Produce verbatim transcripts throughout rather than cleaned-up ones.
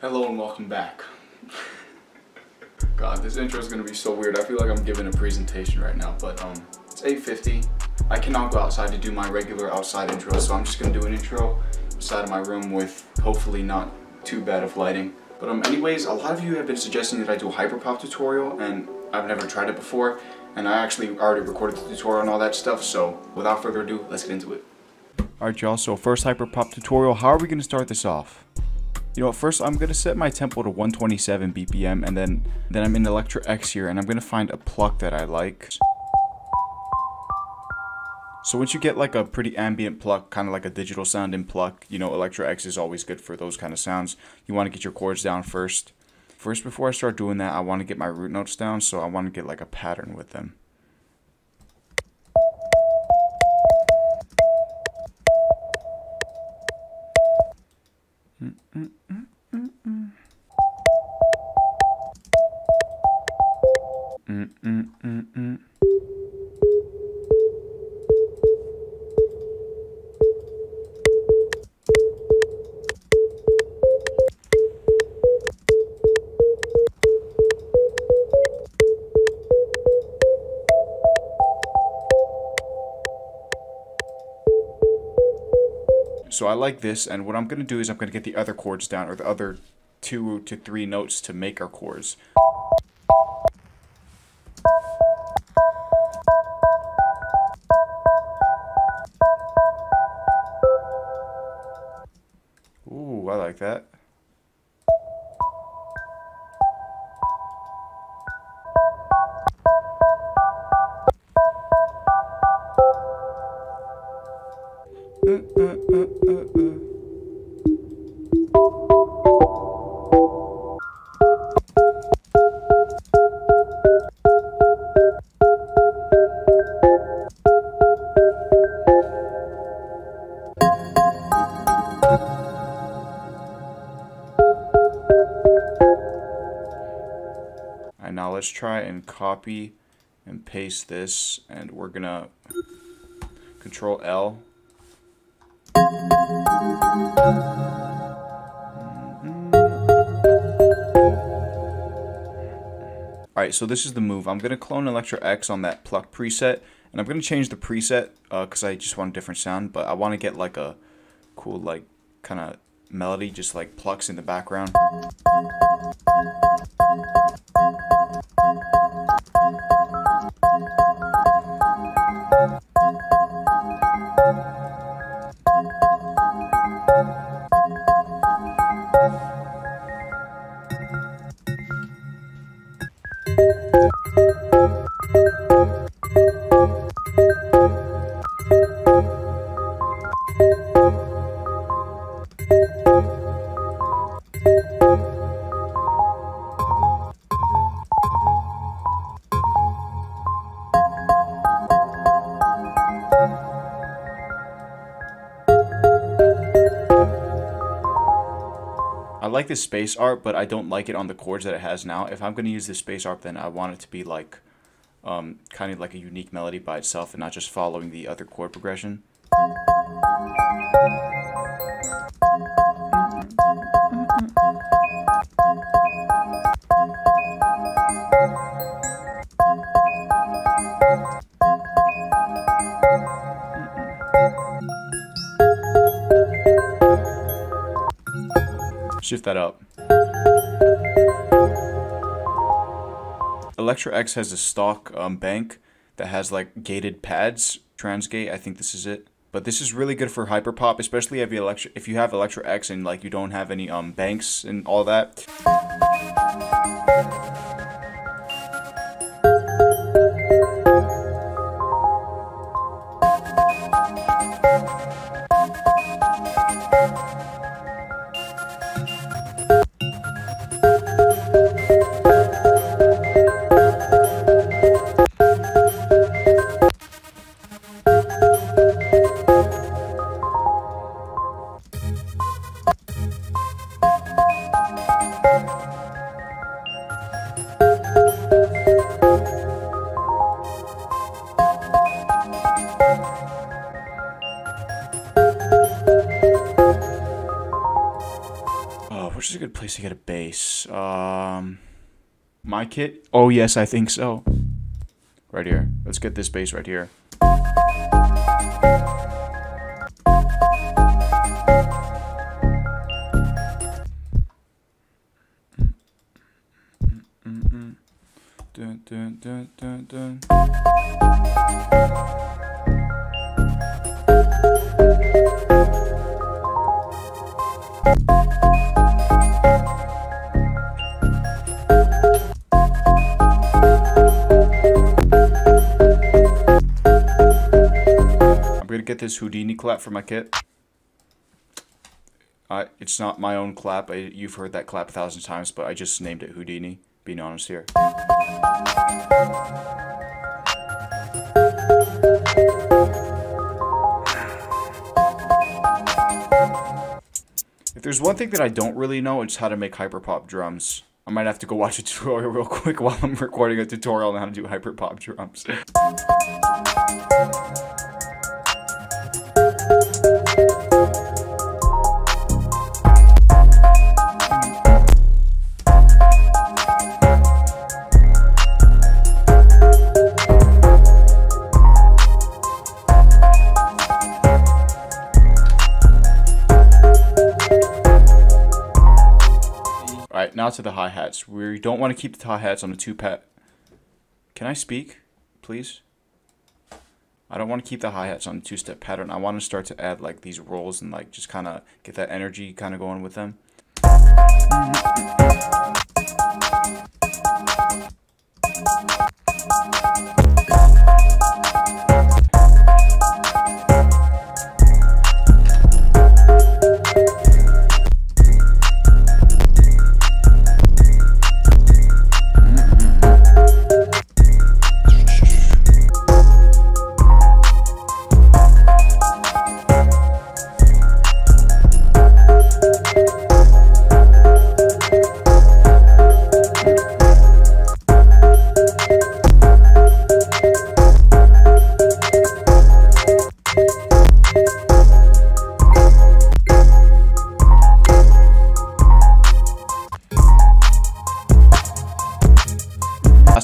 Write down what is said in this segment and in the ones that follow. Hello and welcome back. God, this intro is going to be so weird. I feel like I'm giving a presentation right now, but um, it's eight fifty. I cannot go outside to do my regular outside intro, so I'm just going to do an intro inside of my room with hopefully not too bad of lighting. But um, anyways, a lot of you have been suggesting that I do a Hyperpop tutorial, and I've never tried it before, and I actually already recorded the tutorial and all that stuff, so without further ado, let's get into it. Alright y'all, so first Hyperpop tutorial, how are we going to start this off? You know, first I'm going to set my tempo to one twenty-seven B P M, and then, then I'm in ElectraX here, and I'm going to find a pluck that I like. So once you get like a pretty ambient pluck, kind of like a digital sounding pluck, you know, ElectraX is always good for those kind of sounds. You want to get your chords down first. First, before I start doing that, I want to get my root notes down, so I want to get like a pattern with them. So I like this, and what I'm going to do is I'm going to get the other chords down, or the other two to three notes to make our chords. Ooh, I like that. Uh, uh, uh, uh, uh. Alright, now let's try and copy and paste this, and we're gonna control L. Alright, so this is the move. I'm going to clone ElectraX on that pluck preset, and I'm going to change the preset because uh, I just want a different sound, but I want to get like a cool like kind of melody, just like plucks in the background. I like this space arp, but I don't like it on the chords that it has now. If I'm going to use this space arp, then I want it to be like um, kind of like a unique melody by itself and not just following the other chord progression. Shift that up. ElectraX has a stock um, bank that has like gated pads. Transgate, I think this is it. But this is really good for Hyperpop, especially if you electra if you have ElectraX and like you don't have any um banks and all that. is a good place to get a bass. Um, my kit? Oh, yes, I think so. Right here. Let's get this bass right here. Mm-mm-mm. Dun, dun, dun, dun, dun. Get this Houdini clap for my kit. I, it's not my own clap. I, you've heard that clap a thousand times, but I just named it Houdini, being honest here. If there's one thing that I don't really know, it's how to make hyperpop drums. I might have to go watch a tutorial real quick while I'm recording a tutorial on how to do hyperpop drums. Alright, now to the hi-hats. We don't want to keep the hi-hats on the two-pat. Can I speak, please? I don't want to keep the hi-hats on the two-step pattern. I want to start to add like these rolls and like just kind of get that energy kind of going with them.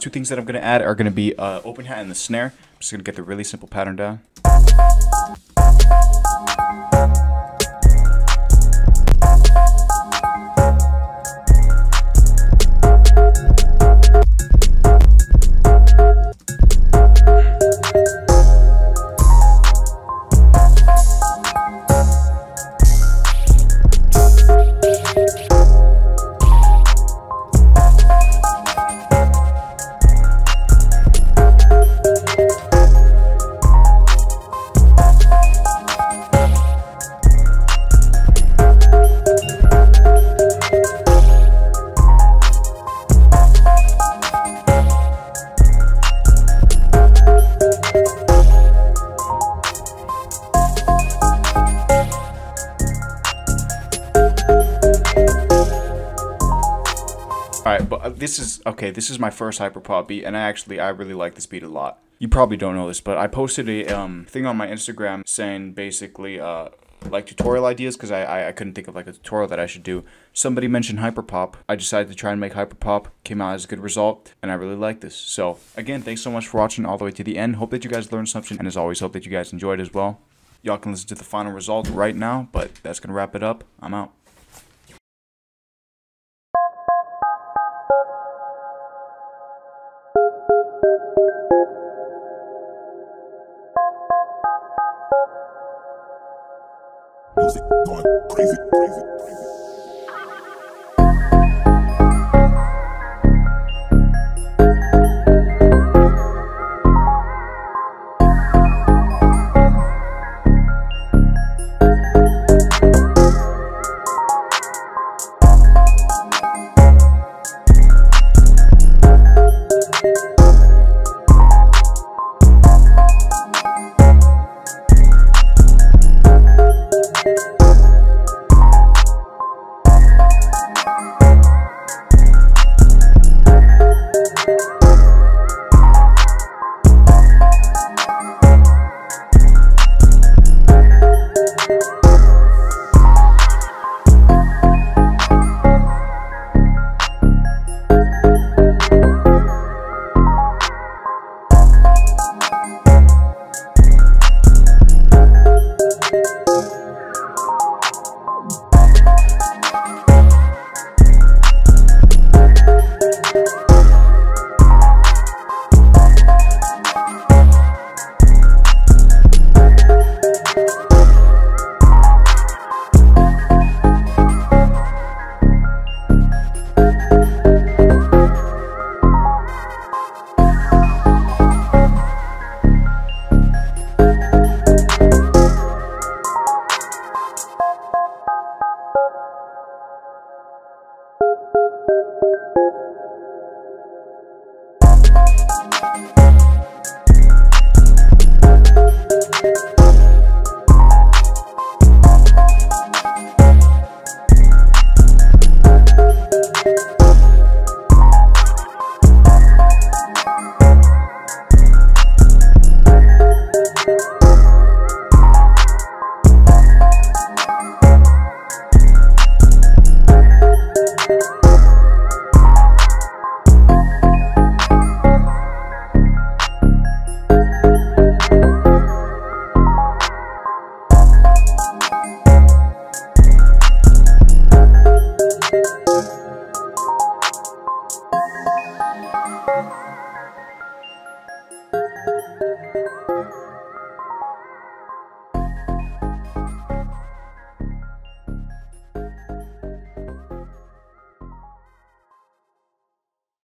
Two things that I'm going to add are going to be uh, open hat and the snare. I'm just going to get the really simple pattern down. Alright, but this is, okay, this is my first hyperpop beat, and I actually, I really like this beat a lot. You probably don't know this, but I posted a um, thing on my Instagram saying basically, uh, like tutorial ideas, because I, I, I couldn't think of like a tutorial that I should do. Somebody mentioned hyperpop. I decided to try and make hyperpop, came out as a good result, and I really like this. So, again, thanks so much for watching all the way to the end. Hope that you guys learned something, and as always, hope that you guys enjoyed as well. Y'all can listen to the final result right now, but that's gonna wrap it up. I'm out. Music going crazy, crazy, crazy.